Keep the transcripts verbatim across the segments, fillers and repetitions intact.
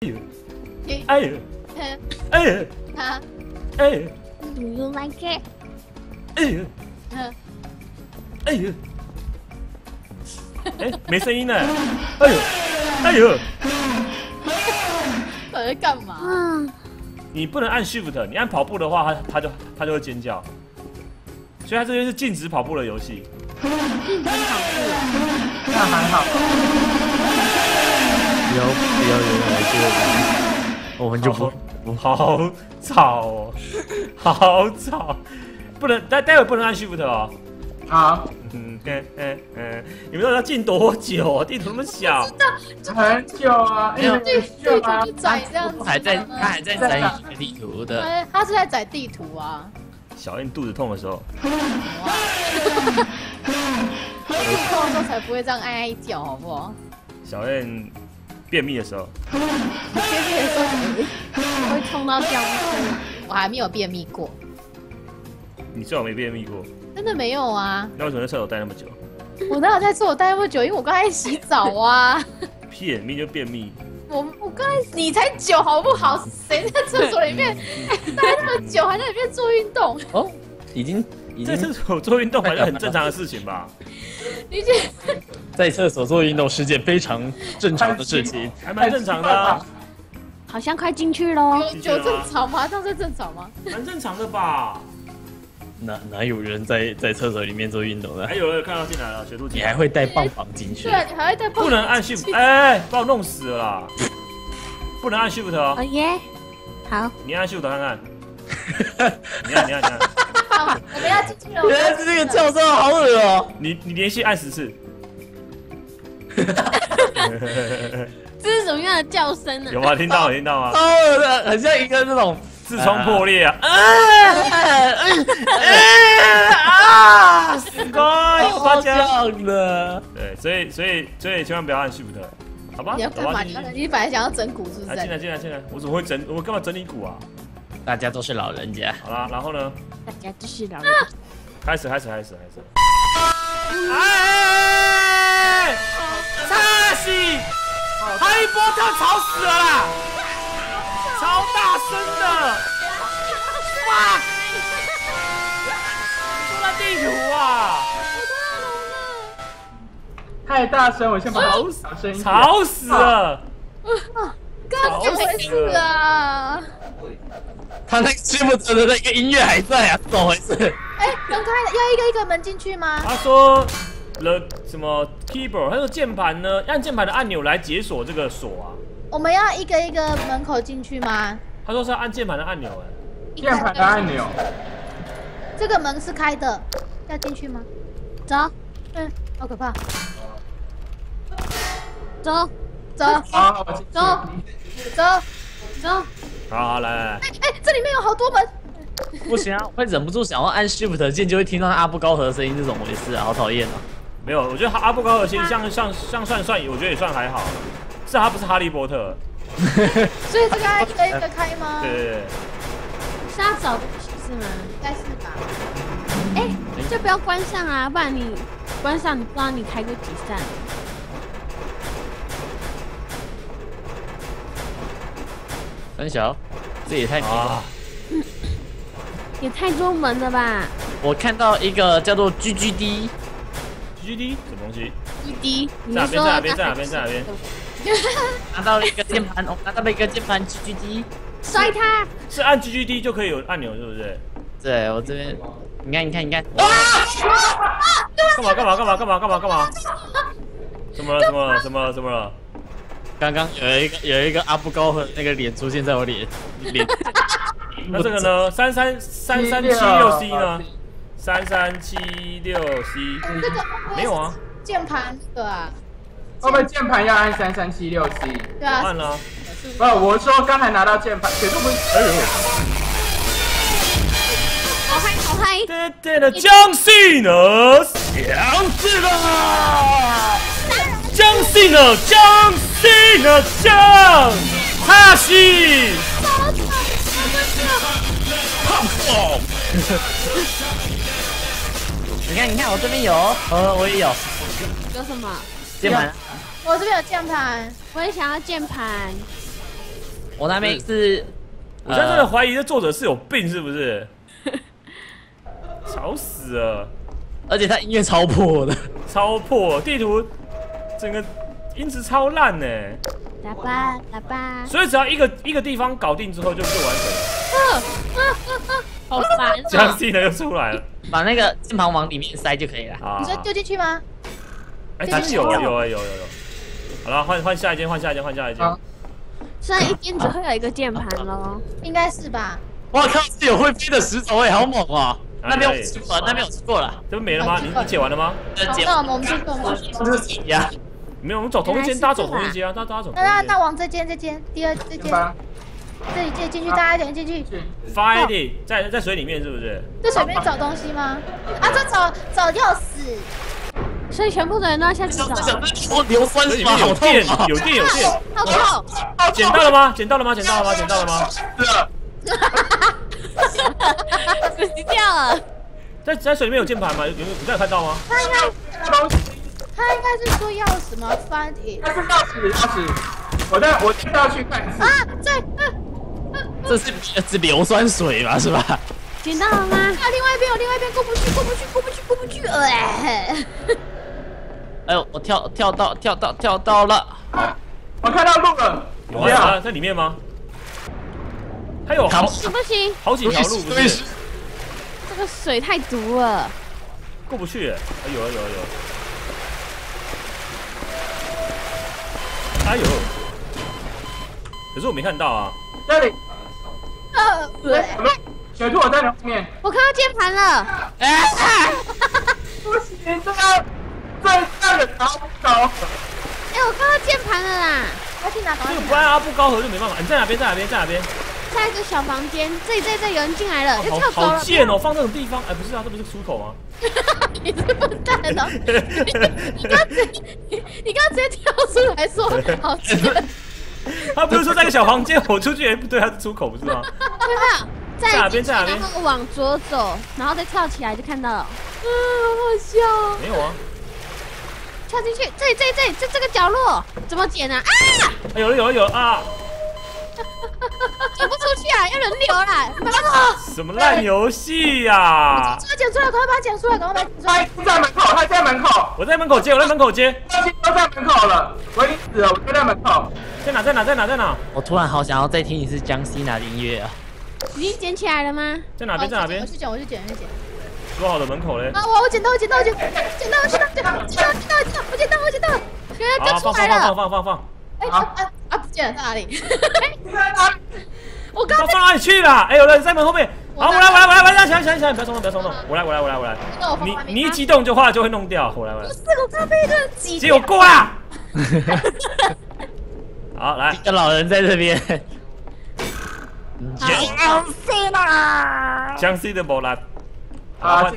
哎哎哎哎哎 ！Do you like it？ 哎哎哎！哎，没声音呢。哎呦哎呦！到底在干嘛？你不能按 shift， 你按跑步的话，它它就它就会尖叫。所以它这边是禁止跑步的游戏。禁止跑步，那还好。不要不要有人来接我。 我们就不，好吵哦，好吵，不能，待待会不能按 shift 哦。好，嗯嗯嗯嗯，你们到底要进多久？地图那么小，很久啊，因为地图就载这样子，还在，他还在载地图的，他是在载地图啊。小燕肚子痛的时候，肚子痛的时候才不会这样哀哀叫，好不好？小燕。 便秘的时候，便秘的时候会痛到掉不出。我还没有便秘过。你最好没便秘过。真的没有啊。那为什么在厕所待那么久？我哪有在厕所待那么久？因为我刚才洗澡啊。便秘就便秘。我我刚才你才久好不好？谁在厕所里面待那么久，还在里面做运动？哦，已经已经在厕所做运动，好像很正常的事情吧。 你这在厕所做运动是件非常正常的事情，还蛮正常的、啊。好像快进去喽。有正常吗？这样是正常吗？蛮正常的吧。哪哪有人在在厕所里面做运动的？还有人看到进来了，学徒姐。你还会带棒棒进去？对、啊，你还会带棒棒。不能按 shift， 哎，把我弄死了啦！不能按 shift 哦。哦耶，好。你按 shift 看看。你按，你按，你按。 我们要进去了！原来是这个教授，好恶哦！你你连续按十次，这是什么样的叫声呢？有吗？听到，听到吗？超恶的，很像一个这种痔疮破裂啊！啊！死乖，夸张了。对，所以所以所以千万不要按 shift， 好吧？你要干嘛？你本来想要整骨是不是？进来进来进来！我怎么会整？我干嘛整你骨啊？ 大家都是老人家。好啦，然后呢？大家都是老人家。开始，开始，开始，开始。哎！擦洗！哈利波特吵死了啦！超大声的！哇！坐在地图啊！太大声，我先把它小声一点。吵死了！刚刚没事啊。 他那记不得的那个音乐还在啊，怎么回事？哎、欸，能开要一个一个门进去吗？他说了什么 keyboard？ 他说键盘呢？按键盘的按钮来解锁这个锁啊。我们要一个一个门口进去吗？他说是要按键盘的按钮哎、欸，键盘的按钮。这个门是开的，要进去吗？走，嗯，好可怕。走，走，走，走。 走，好，好，来来来，哎哎、欸欸，这里面有好多门，不行啊，会忍不住想要按 shift 键，就会听到阿布高和的声音，这种回事啊，好讨厌啊！没有，我觉得阿布高和其实像像像算算，我觉得也算还好，是他不是哈利波特，所以这个一个一个开吗？对对对，是要找是吗？应该是吧。哎、欸，就不要关上啊，不然你关上，你不知道你开过几扇。 三小，这也太迷了，也太多门了吧！我看到一个叫做 G G D， G G D 什么东西 ？G D， 在哪边？在哪边？在哪边？拿到了一个键盘，我拿到了一个键盘 G G D， 摔它！是按 G G D 就可以有按钮，是不是？对，我这边，你看，你看，你看，啊！干嘛？干嘛？干嘛？干嘛？干嘛？干嘛？怎么了？怎么了？怎么了？怎么了？ 刚刚有一个有一个阿布高和那个脸出现在我脸脸，那这个呢？三三三三七六 C 呢？三三七六 C 没有啊？键盘对啊，会不会键盘要按三三七六 C？ 对啊，按了。不，我说刚才拿到键盘，谁都不。哎呦！好嗨好嗨！对对的，江西呢？强势了！ 江西呢？江西呢？江哈西。好惨，我真你看，你看，我这边有，呃，我也有。有什么？键盘。我这边有键盘，我也想要键盘。我那边是，我现在真的怀疑这作者是有病是不是？吵死了！而且他音乐超破的，超破地图，整个音质超烂呢。喇叭，喇叭。所以只要一个一个地方搞定之后，就就完成了。好烦！这样技能又出来了，把那个键盘往里面塞就可以了。你说丢进去吗？哎，真的有啊有啊有有有。好了，换换下一间，换下一间，换下一间。剩一间只会有一个键盘喽，应该是吧？我靠，是有会飞的石头哎，好猛啊！那边我吃过了，那边我吃过了，这不没了吗？你你解完了吗？那我们我们去过吗？这是一样，没有，我们走同一间，大家走同一间啊，大家走。那那那往这间这间，第二这间，这里进进去，大家一点进去。Fighting， 在在水里面是不是？在水里面找东西吗？啊，这走走就死。所以全部的人都要下去找。我硫酸水有电，有电有电。好痛！捡到了吗？捡到了吗？捡到了吗？捡到了吗？是啊。死掉了！在在水里面有键盘吗？有有你有看到吗？他应该，他应该是说钥匙吗 ？Find it。他是钥匙，钥匙。我带我带他去看。啊，这，这是是硫酸水吧？是吧？捡到了吗？啊，另外一边有，另外一边过不去，过不去，过不去，过不去，哎！哎呦，我跳跳到跳到跳到了！我看到路了。有啊，在里面吗？还有好，不行，好几条路不是。这个水太毒了，过不去。哎呦哎呦哎呦！哎呦！可是我没看到啊。这里。呃，小兔我在你后面。我看到键盘了。哎！不行，这个这这个拿不高。哎，我看到键盘了啦。要去哪？这个不按阿布高和就没办法。你在哪边？在哪边？在哪边？在一个小房间，这里、这里、有人进来了，要跳高了。好贱哦，放这种地方，哎，不是啊，这不是出口吗？你是笨蛋哦！你刚直接，你刚直接跳出来说好贱。他不是说在一个小房间，我出去，哎，不对，他是出口，不是吗？对啊，在哪边？在哪边？然后往左走，然后再跳起来就看到了。啊，好好笑。没有啊。跳进去，这里、这里、这里、这这个角落怎么捡啊？啊！有了，有了，有了啊！走不出去啊，要人流啦！什么烂游戏呀！出来捡出来，赶快把它捡出来，赶快把它捡出来！他在门口，他在门口，我在门口接，我在门口接。他在门口了，我已经死了，我就在门口。在哪？在哪？在哪？在哪？我突然好想要再听一次江西哪的音乐啊！已经捡起来了吗？在哪边？在哪边？我去捡，我去捡，我去捡。说好的门口嘞！啊，我我捡到，我捡到，我捡到，捡到，捡到，捡到，捡到，我捡到，我捡到，原来掉出来了！放放放放放！哎啊啊！不见了，在哪里？我刚放哪里去了？哎，有人在门后面。好，我来，我来，我来，我来，想想想，不要冲动，不要冲动，我来，我来，我来，我来。你你一激动就话就会弄掉，我来，我来。不是，我刚被一个人挤。结果过啦。好，来，一个老人在这边。江西啦！江西的波兰。好，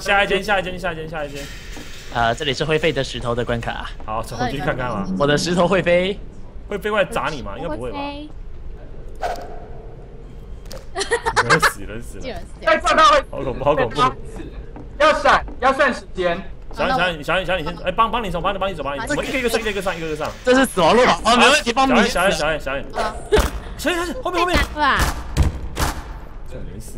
下一间，下一间，下一间，下一间。呃，这里是会飞的石头的关卡。好，走，我去看看啊。我的石头会飞。会飞过来砸你吗？应该不会吧。人死人死了！再撞到会，好恐怖，好恐怖！要闪，要算时间。小李，小李，小李，小李先，哎，帮帮你手，帮你，帮你手，帮你。我们一个一个上，一个一个上，一个一个上。这是死亡路跑啊，没问题，帮你。小李，小李，小李，小李，小李，后面后面。这没事。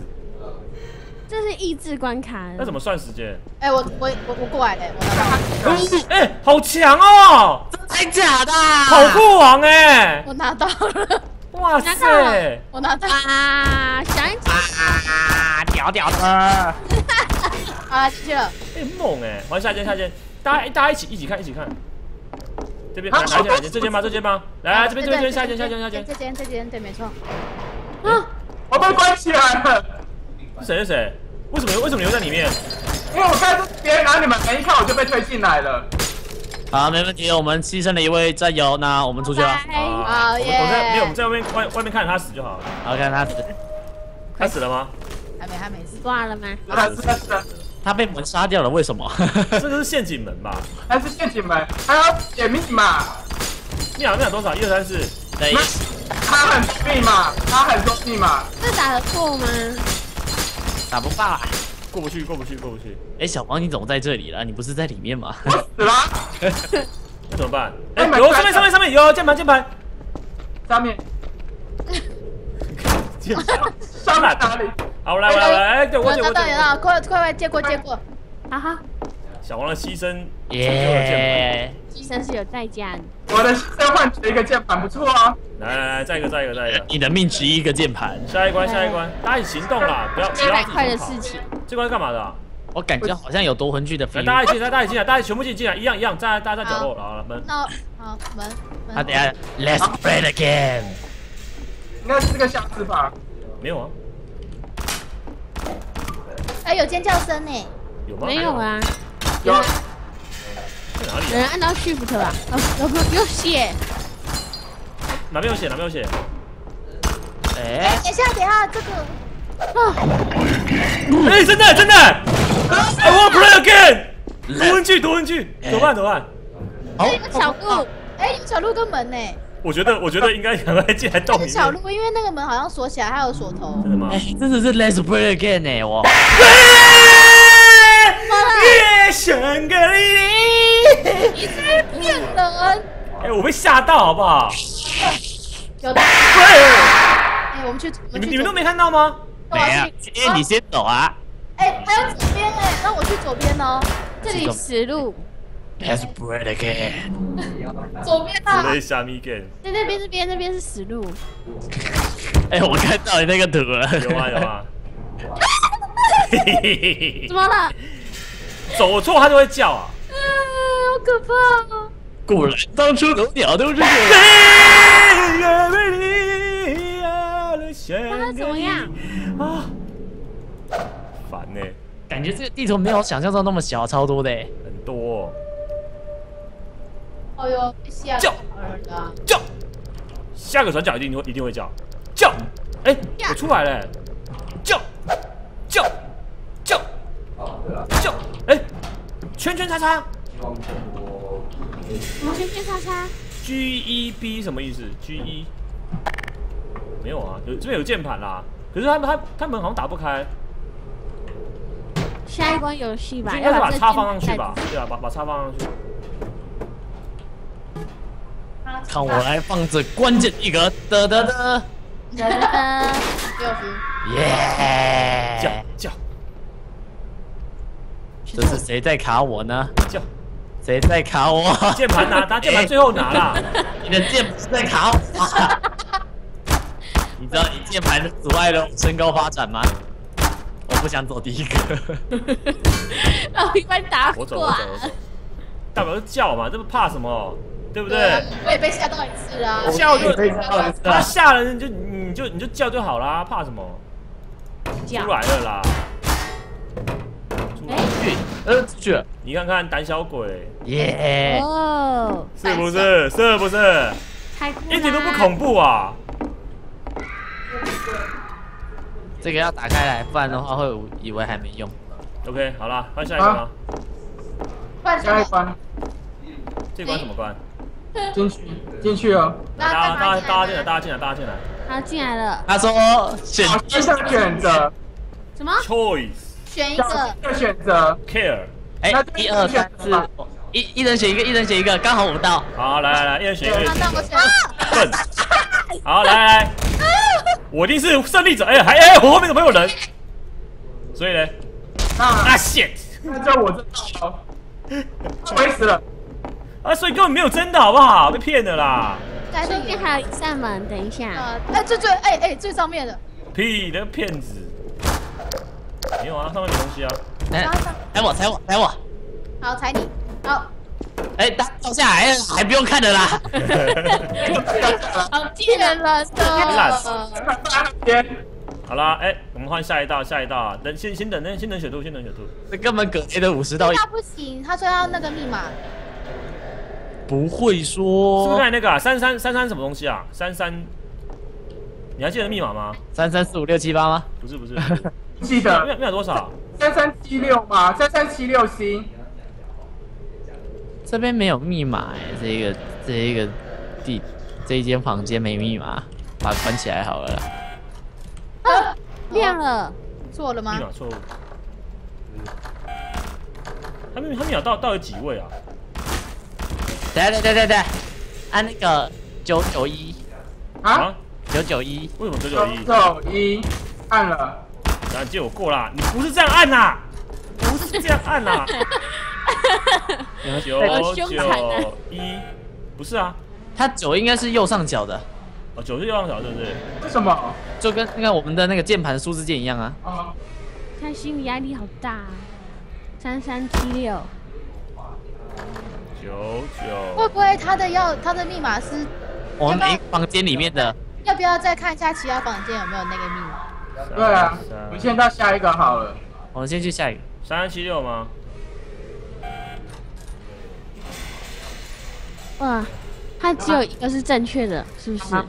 这是益智关卡。那怎么算时间？哎，我我我我过来嘞，我。哎，好强哦！太假的！跑酷王哎！我拿到了。哇塞！我拿到啊！想一啊！屌屌的！啊，进去了！哎，猛哎！往下间，下间，大家大家一起一起看，一起看。这边来，下间，这间吗？这间吗？来，这边这边这边，下间下间下间。这间这间对，没错。啊！我被关起来了。是谁是谁？为什么为什么留在里面？因为我看是别人拿你们门一看，我就被推进来了。好，没问题。我们牺牲了一位战友，那我们出去吧。好耶！我在没有，我们在外面外外面看着他死就好了。好，看他死。他死了吗？还没，还没死。挂了吗？他死了，死了。他被门杀掉了，为什么？这个是陷阱门吧？还是陷阱门？还要解密码。密码密码多少？一二三四。对。他很多密码，他很多密码。这打得过吗？打不罢。过不去，过不去，过不去！哎，小王，你怎么在这里了？你不是在里面吗？我死了！那怎么办？哎，有上面，上面，上面有键盘，键盘，上面。天上哪打你？好来来来，对我接我接。快快快接过接过，好好。小王的牺牲成就了键盘，牺牲是有代价的。我的牺牲换取一个键盘，不错啊。来来来，再一个再一个再一个，你的命值一个键盘。下一关下一关，大家一起行动啦，不要不要。快的事情。这关是干嘛的？ 我感觉好像有夺魂锯的。来，大家一起来，大家一起来，大家全部进进来，一样一样，站大家在角落，好了，门。那好，门。啊，等下 ，Let's play the game。那是个瑕疵吧？没有啊。哎，有尖叫声呢。有吗？没有啊。有。在哪里？有人按到 Shift 啊？哦，不，不用血。哪边有血？哪边有血？哎。哎，等下，等下，这个。啊。哎，真的，真的。 I want to play again。夺魂锯，夺魂锯，怎么办？怎么办？哎，有小鹿，哎，有小鹿跟门呢。我觉得，我觉得应该赶快进来动。小鹿，因为那个门好像锁起来，还有锁头。真的吗？哎，真的是 Let's play again 呢，我。越想个你，你在骗人。哎，我被吓到，好不好？有的。哎，我们去，你们你们都没看到吗？没啊，今天你先走啊。 哎，还有左边哎，那我去左边哦。这里死路。Let's break again。左边啊。Play some again。那那边这边那边是死路。哎，我看到你那个图了。有啊有啊。怎么了？走错他就会叫啊。嗯，好可怕哦。果然当初狗鸟都是我。他怎么样？啊。 烦呢，感觉这个地图没有想象中那么小，超多的，很多。哎呦，吓叫叫，下个转角一定会一定会叫叫，哎，我出来了，叫叫叫叫，哎，圈圈叉叉，什么圈圈叉叉 ？G E B 什么意思 ？G E 没有啊，有这边有键盘啦，可是他们他他门好像打不开。 下一关游戏吧，应该是把叉放上去吧，对啊，把把叉放上去。看我来放着关键一格，得得得，得得得，六分。耶！叫叫，这是谁在卡我呢？叫，谁在卡我？键盘拿，拿键盘最后拿啦。你的键盘在卡我。你知道你键盘阻碍了身高发展吗？ 我不想走第一个，让我一般打我走，我走，我走。大不了叫嘛，这不怕什么，对不对？我也被吓到一次啦。叫就他吓了，你就你就你就叫就好啦，怕什么？出来了啦！哎，呃，出去了。你看看胆小鬼，耶！哦，是不是？是不是？一点都不恐怖啊！ 这个要打开来，不然的话会以为还没用。OK， 好了，换下一关啊。换下一关。这关怎么关？进去，进去哦。大家，大家，大家进来，大家进来，大家进来。他进来了。他说选一项选择。什么 ？Choice。选一个。选择。Care。哎，一二三四，一一人选一个，一人选一个，刚好我到。好，来来来，一人选一个。笨。好，来来。 我一定是胜利者，哎、欸，还哎、欸，我后面怎么有人？所以呢，啊 shit， 那叫我真刀，锤死了！啊，所以根本没有真的，好不好？被骗的啦！这边还有一扇门，等一下。哎、呃，最最哎哎最上面的。屁的骗子！没有啊，上面有东西啊。哎、欸，踩我，踩我，踩我！好，踩你，好。 哎，打倒下来还不用看的啦！好气人了，真的。好啦，哎，我们换下一道，下一道，等先先等，等先等雪兔，先等雪兔。这根本隔天的五十道。那不行，他说要那个密码。不会说。是不是那个三三三三什么东西啊？三三，你还记得密码吗？三三四五六七八吗？不是不是，记得。密码多少？三三七六吗？三三七六 C。 这边没有密码哎、欸，这一个这一个地这一间房间没密码，把它关起来好了。啊，亮了，错了吗？密码错误。他密他密码到到底几位啊？对对对对对，按那个九九一。啊？九九一，为什么九九一？九一，按了。啊，借我过啦！你不是这样按呐、啊，不是这样按呐、啊。九九一，不是啊，它九应该是右上角的。 哦，九是右上角，对不对？这什么？就跟那个我们的那个键盘数字键一样啊。啊！他心理压力好大、啊。三三七六。九九。会不会他的要他的密码是？我们每房间里面的。要不要再看一下其他房间有没有那个密码？对啊，我们先到下一个好了。我们先去下一个。三三七六吗？哇，他只有一个是正确的，是不是？啊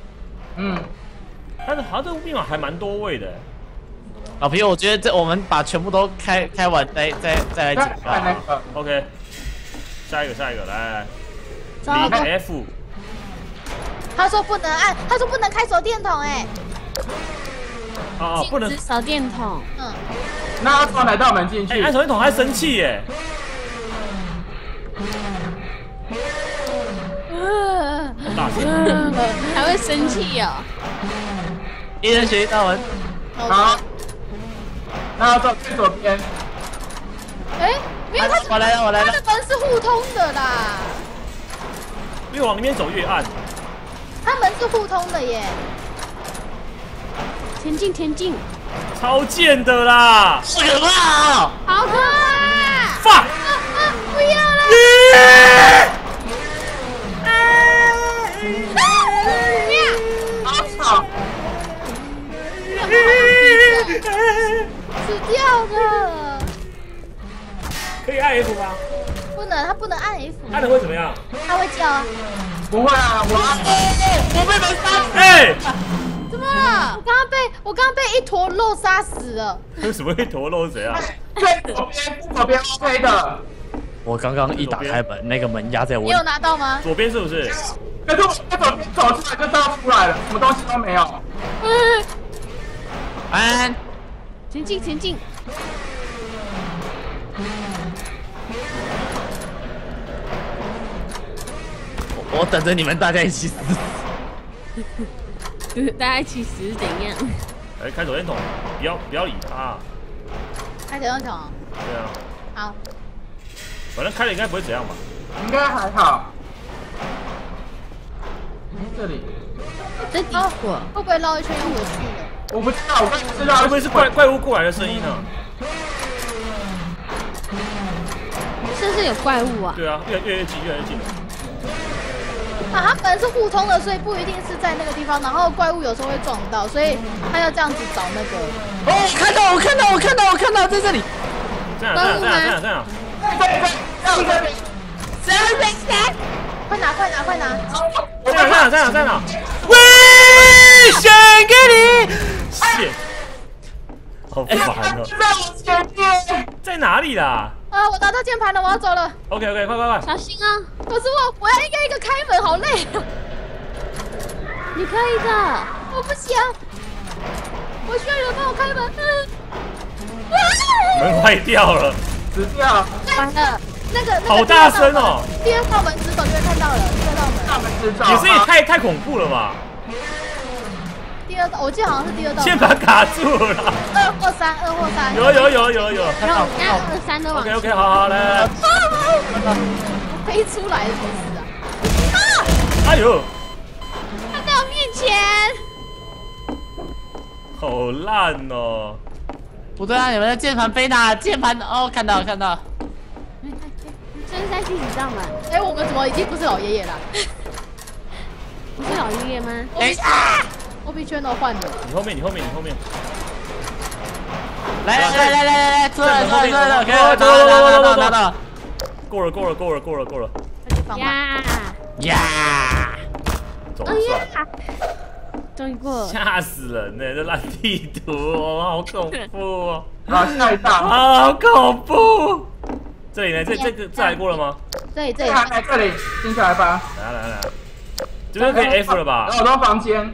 嗯，但是好像这个密码还蛮多位的。老皮，我觉得这我们把全部都开开完，再再再来解吧。啊、OK， 下一个下一个来。零 F。他说不能按，他说不能开手电筒哎、欸。啊，不能手电筒。嗯。那他突然来到门进去，哎、欸，按手电筒还生气耶、欸。 大声，还会生气哦！一人学一道文，好。那要走最左边。哎，没有，他我来了，我来了。他的门是互通的啦。越往里面走越暗。他门是互通的耶。前进，前进。超贱的啦！好可怕哦！好可怕！放！不要了。 死掉的，可以按 F 吗？不能，他不能按 F。按了会怎么样？他会叫啊。不会啊，我我被门杀死。哎，怎么了？我刚刚被我刚刚被一坨肉杀死了。为什么一坨肉？谁啊？最左边，左边 OK 的。我刚刚一打开门，那个门压在我。你有拿到吗？左边是不是？可是我在左边走出来就倒出来了，什么东西都没有。嗯。 安，前进前进！我我等着你们大家一起死，大家一起死怎样？哎、欸，开手电筒，不要不要理他。开手电筒。对啊。好。反正开了应该不会怎样吧？应该还好。这里。这底火会不会绕一圈又回去了？ 我不知道，我刚才知道，会不会是怪怪物过来的声音呢、啊？是不是有怪物啊？对啊，越越越近，越来越近。啊，它门是互通的，所以不一定是在那个地方。然后怪物有时候会撞到，所以它要这样子找那个。哦，看到，我看到，我看到，我看到，在这里。在哪？在哪？在哪？在哪？在在在在在。三三三！快拿，快拿，快拿！在哪？在哪？在哪？喂！ 献给你，谢，好烦哦！在我前面，在哪里啦？啊，我拿到键盘了，我要走了。OK OK， 快快快，小心啊！可是我我要一个一个开门，好累。你可以的，我不行，我需要人帮我开门。门坏掉了，死掉，完了。 那个好大声哦！第二道门直走就会看到了，第二道门。大门直走。也是也太太恐怖了吧？ 第二道，我记得好像是第二道。键盘卡住了。二或三，二或三。有有有有有。然后按二三的往。OK OK， 好好来。我飞出来的意思啊！哎呦！他在我面前。好烂哦！不对啊，你们的键盘飞哪？键盘哦，看到看到。这是在第几道门？哎，我们怎么已经不是老爷爷了？不是老爷爷吗？等一下。 我被圈到换了。你后面，你后面，你后面。来来来来来来，出来出来出来，可以了，拿到拿到拿到。过了过了过了过了过了。呀呀！总算。终于过了。吓死人呢！这烂地图，好恐怖啊！啊，太大了，好恐怖。这里呢？这这个这还过了吗？对对。这里，进下来吧。来来来，这边可以 F 了吧？好多房间。